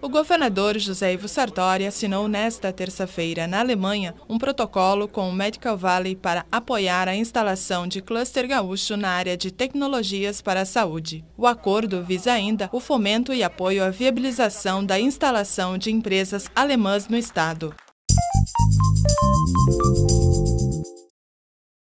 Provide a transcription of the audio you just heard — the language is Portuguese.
O governador José Ivo Sartori assinou nesta terça-feira, na Alemanha, um protocolo com o Medical Valley para apoiar a instalação de cluster gaúcho na área de tecnologias para a saúde. O acordo visa ainda o fomento e apoio à viabilização da instalação de empresas alemãs no estado.